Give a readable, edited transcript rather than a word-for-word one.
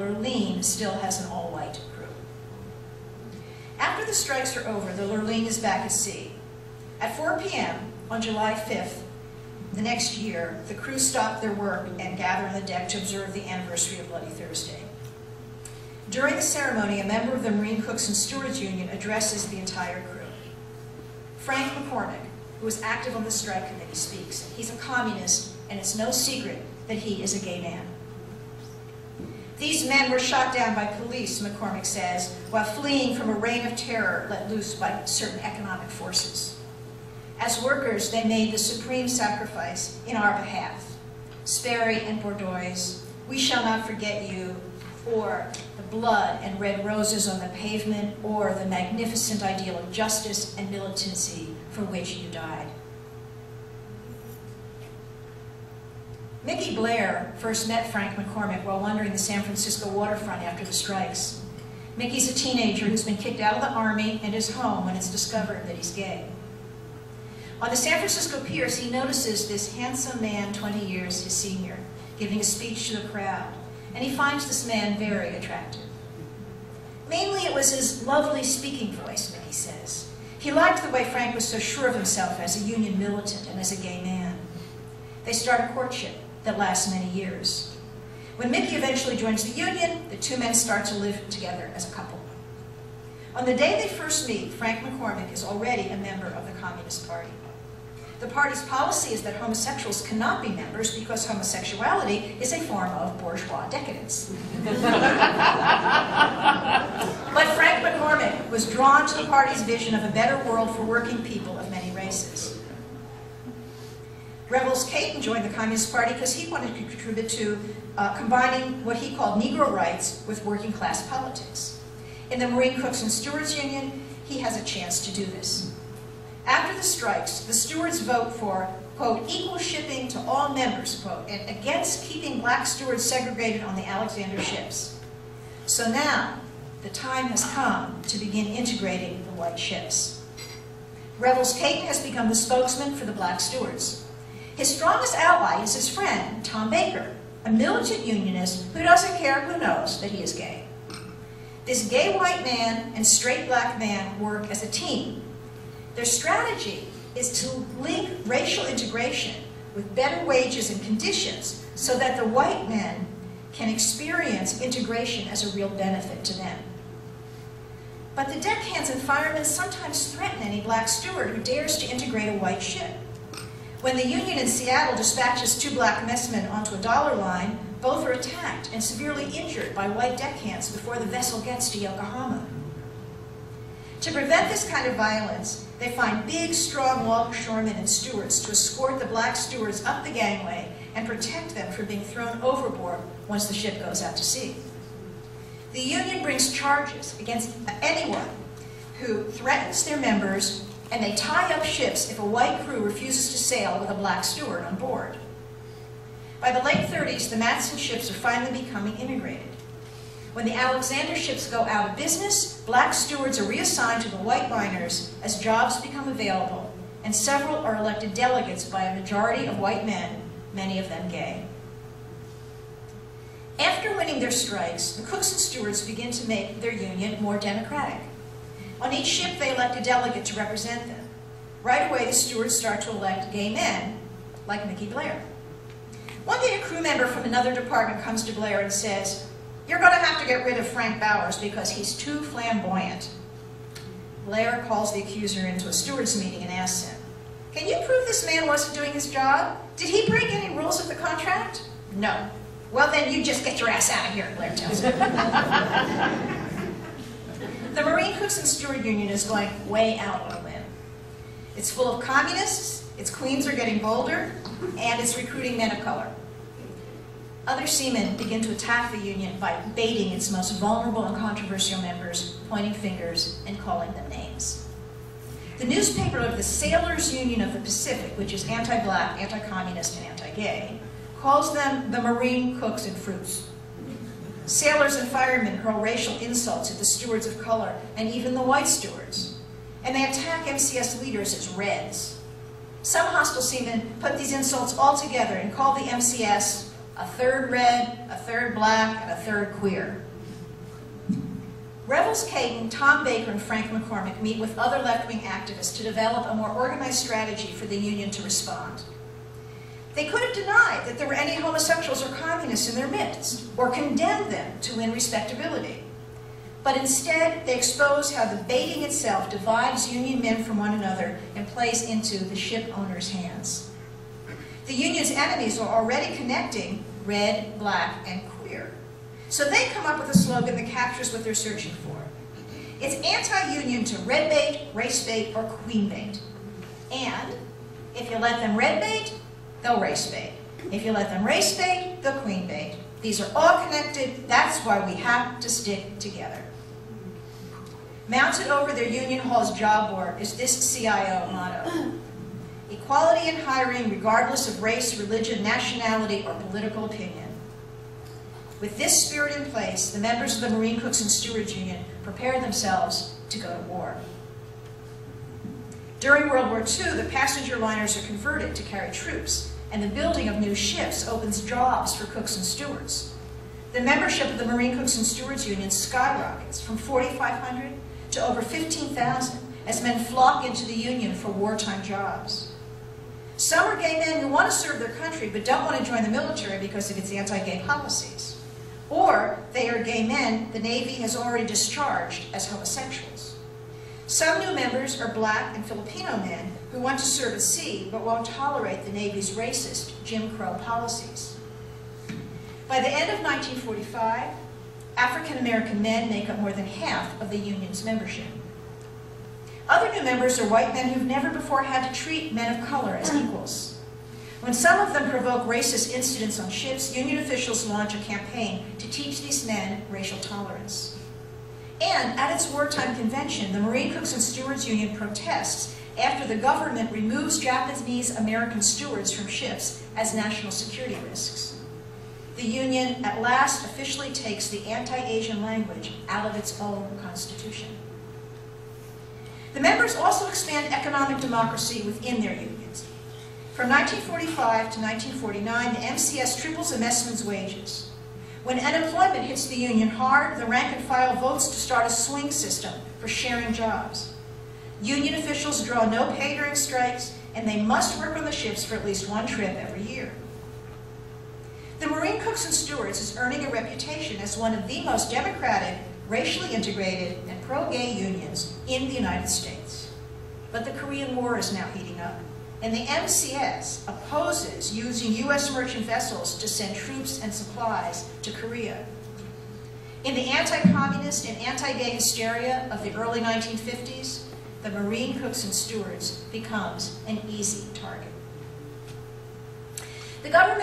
Lurline still has an all-white crew. After the strikes are over, the Lurline is back at sea. At 4 p.m. on July 5th, the next year, the crew stop their work and gather on the deck to observe the anniversary of Bloody Thursday. During the ceremony, a member of the Marine Cooks and Stewards Union addresses the entire crew. Frank McCormick, who was active on the strike committee, speaks. He's a communist, and it's no secret that he is a gay man. "These men were shot down by police," McCormick says, "while fleeing from a reign of terror let loose by certain economic forces. As workers, they made the supreme sacrifice in our behalf. Sperry and Bordeaux, we shall not forget you, or the blood and red roses on the pavement, or the magnificent ideal of justice and militancy for which you died." Mickey Blair first met Frank McCormick while wandering the San Francisco waterfront after the strikes. Mickey's a teenager who's been kicked out of the army and is home when it's discovered that he's gay. On the San Francisco Pierce, he notices this handsome man 20 years his senior, giving a speech to the crowd, and he finds this man very attractive. Mainly it was his lovely speaking voice, Mickey says. He liked the way Frank was so sure of himself as a union militant and as a gay man. They start a courtship that lasts many years. When Mickey eventually joins the union, the two men start to live together as a couple. On the day they first meet, Frank McCormick is already a member of the Communist Party. The party's policy is that homosexuals cannot be members because homosexuality is a form of bourgeois decadence. But Frank McCormick was drawn to the party's vision of a better world for working people of many races. Revels Caton joined the Communist Party because he wanted to contribute to combining what he called Negro rights with working class politics. In the Marine Cooks and Stewards Union, he has a chance to do this. After the strikes, the stewards vote for, quote, equal shipping to all members, quote, and against keeping black stewards segregated on the Alexander ships. So now, the time has come to begin integrating the white ships. Revels Caton has become the spokesman for the black stewards. His strongest ally is his friend, Tom Baker, a militant unionist who doesn't care who knows that he is gay. This gay white man and straight black man work as a team. Their strategy is to link racial integration with better wages and conditions so that the white men can experience integration as a real benefit to them. But the deckhands and firemen sometimes threaten any black steward who dares to integrate a white ship. When the union in Seattle dispatches two black messmen onto a dollar line, both are attacked and severely injured by white deckhands before the vessel gets to Yokohama. To prevent this kind of violence, they find big, strong longshoremen and stewards to escort the black stewards up the gangway and protect them from being thrown overboard once the ship goes out to sea. The union brings charges against anyone who threatens their members, and they tie up ships if a white crew refuses to sail with a black steward on board. By the late 30s, the Matson ships are finally becoming integrated. When the Alexander ships go out of business, black stewards are reassigned to the white liners as jobs become available, and several are elected delegates by a majority of white men, many of them gay. After winning their strikes, the cooks and stewards begin to make their union more democratic. On each ship, they elect a delegate to represent them. Right away, the stewards start to elect gay men, like Mickey Blair. One day, a crew member from another department comes to Blair and says, "You're going to have to get rid of Frank Bowers because he's too flamboyant." Blair calls the accuser into a stewards meeting and asks him, "Can you prove this man wasn't doing his job? Did he break any rules of the contract?" "No." "Well, then you just get your ass out of here," Blair tells him. The Marine Cooks and Steward Union is going way out on a limb. It's full of communists, its queens are getting bolder, and it's recruiting men of color. Other seamen begin to attack the union by baiting its most vulnerable and controversial members, pointing fingers, and calling them names. The newspaper of the Sailors Union of the Pacific, which is anti-black, anti-communist, and anti-gay, calls them the Marine Cooks and Fruits. Sailors and firemen hurl racial insults at the stewards of color and even the white stewards, and they attack MCS leaders as Reds. Some hostile seamen put these insults all together and call the MCS a third red, a third black, and a third queer. Revels Caton, Tom Baker, and Frank McCormick meet with other left-wing activists to develop a more organized strategy for the union to respond. They could have denied that there were any homosexuals or communists in their midst, or condemned them to irrespectability. But instead, they expose how the baiting itself divides union men from one another and plays into the ship owner's hands. The union's enemies are already connecting red, black, and queer. So they come up with a slogan that captures what they're searching for. It's anti-union to red bait, race bait, or queen bait. And if you let them red bait, they'll race bait. If you let them race bait, they'll queen bait. These are all connected. That's why we have to stick together. Mounted over their union hall's job board is this CIO motto: equality in hiring regardless of race, religion, nationality, or political opinion. With this spirit in place, the members of the Marine Cooks and Stewards Union prepared themselves to go to war. During World War II, the passenger liners are converted to carry troops, and the building of new ships opens jobs for cooks and stewards. The membership of the Marine Cooks and Stewards Union skyrockets from 4,500 to over 15,000 as men flock into the Union for wartime jobs. Some are gay men who want to serve their country but don't want to join the military because of its anti-gay policies. Or they are gay men the Navy has already discharged as homosexuals. Some new members are black and Filipino men who want to serve at sea but won't tolerate the Navy's racist Jim Crow policies. By the end of 1945, African-American men make up more than half of the union's membership. Other new members are white men who've never before had to treat men of color as equals. When some of them provoke racist incidents on ships, union officials launch a campaign to teach these men racial tolerance. And at its wartime convention, the Marine Cooks and Stewards Union protests after the government removes Japanese-American stewards from ships as national security risks. The Union at last officially takes the anti-Asian language out of its own constitution. The members also expand economic democracy within their unions. From 1945 to 1949, the MCS triples a messman's wages. When unemployment hits the union hard, the rank and file votes to start a swing system for sharing jobs. Union officials draw no pay during strikes, and they must work on the ships for at least one trip every year. The Marine Cooks and Stewards is earning a reputation as one of the most democratic, racially integrated, and pro-gay unions in the United States. But the Korean War is now heating up, and the MCS opposes using U.S. merchant vessels to send troops and supplies to Korea. In the anti-communist and anti-gay hysteria of the early 1950s, the Marine Cooks and Stewards becomes an easy target. The government